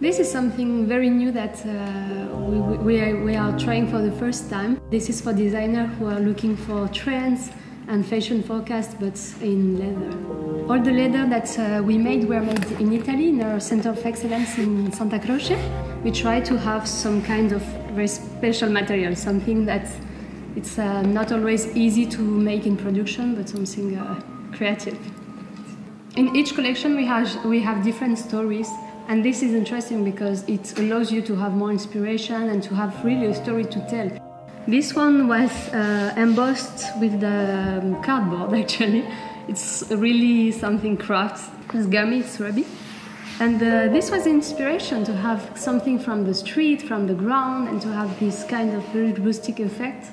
This is something very new that we are trying for the first time. This is for designers who are looking for trends and fashion forecasts, but in leather. All the leather that we made were made in Italy, in our Center of Excellence in Santa Croce. We try to have some kind of very special material, something that it's not always easy to make in production, but something creative. In each collection we have different stories. And this is interesting because it allows you to have more inspiration and to have really a story to tell. This one was embossed with the cardboard, actually. It's really something crafts. It's gummy, it's rubby. And this was inspiration to have something from the street, from the ground, and to have this kind of very rustic effect.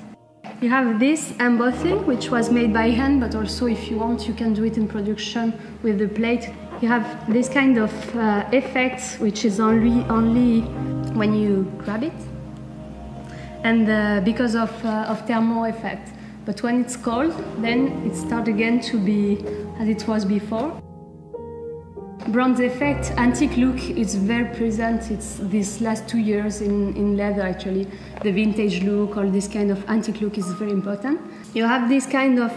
You have this embossing, which was made by hand, but also if you want, you can do it in production with the plate. You have this kind of effect, which is only when you grab it, and because of thermal effect. But when it's cold, then it starts again to be as it was before. Bronze effect, antique look, it's very present. It's these last 2 years in leather, actually. The vintage look, all this kind of antique look is very important. You have this kind of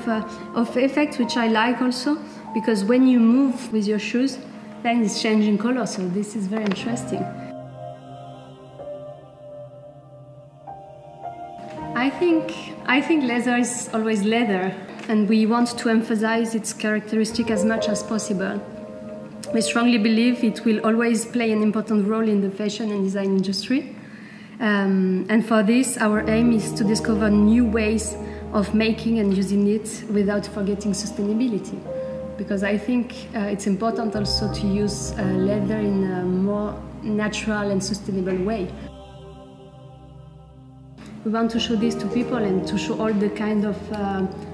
effect, which I like also, because when you move with your shoes, then it's changing color, so this is very interesting. I think leather is always leather, and we want to emphasize its characteristic as much as possible. We strongly believe it will always play an important role in the fashion and design industry. And for this, our aim is to discover new ways of making and using it without forgetting sustainability. Because I think it's important also to use leather in a more natural and sustainable way. We want to show this to people and to show all the kind of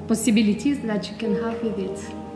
possibilities that you can have with it.